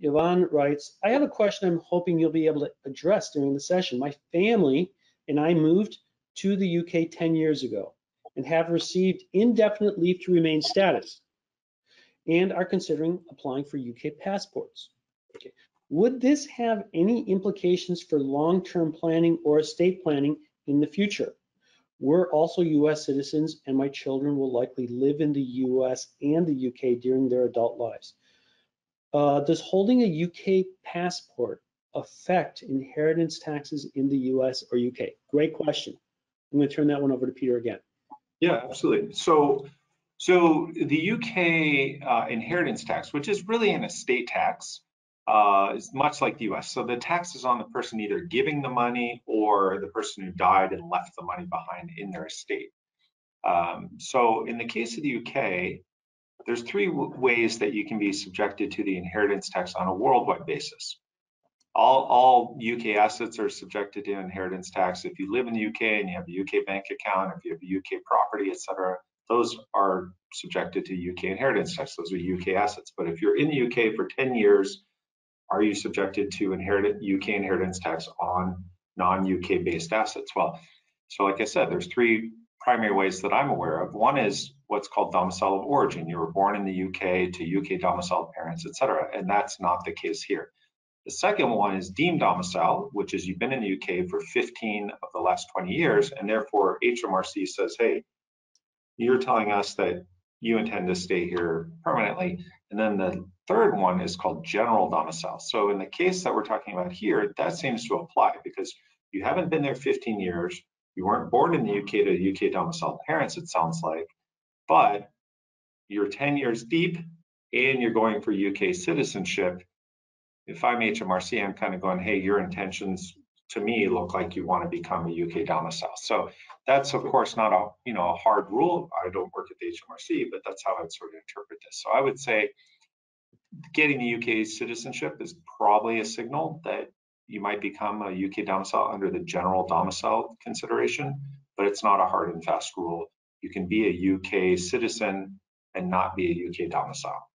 Yvonne writes, I have a question I'm hoping you'll be able to address during the session. My family and I moved to the UK 10 years ago and have received indefinite leave to remain status and are considering applying for UK passports. Okay. Would this have any implications for long-term planning or estate planning in the future? We're also US citizens and my children will likely live in the US and the UK during their adult lives. Does holding a UK passport affect inheritance taxes in the US or UK? Great question. I'm going to turn that one over to Peter again. Yeah, absolutely. So the UK inheritance tax, which is really an estate tax, is much like the US. So the tax is on the person either giving the money or the person who died and left the money behind in their estate. So in the case of the UK, there's three ways that you can be subjected to the inheritance tax on a worldwide basis. All UK assets are subjected to inheritance tax. If you live in the UK and you have a UK bank account, if you have a UK property, etc., those are subjected to UK inheritance tax. Those are UK assets. But if you're in the UK for 10 years, are you subjected to UK inheritance tax on non-UK based assets? Well, so like I said, there's three primary ways that I'm aware of. One is what's called domicile of origin. You were born in the UK to UK domiciled parents, etc., and that's not the case here. The second one is deemed domicile, which is you've been in the UK for 15 of the last 20 years, and therefore HMRC says, hey, you're telling us that you intend to stay here permanently. And then the third one is called general domicile. So in the case that we're talking about here, that seems to apply because you haven't been there 15 years, you weren't born in the UK to UK domiciled parents, it sounds like, but you're 10 years deep and you're going for UK citizenship. If I'm HMRC, I'm kind of going, hey, your intentions to me look like you want to become a UK domicile. So that's of course not a, you know, a hard rule. I don't work at the HMRC, but that's how I would sort of interpret this. So I would say getting the UK citizenship is probably a signal that you might become a UK domicile under the general domicile consideration, but it's not a hard and fast rule. You can be a UK citizen and not be a UK domicile.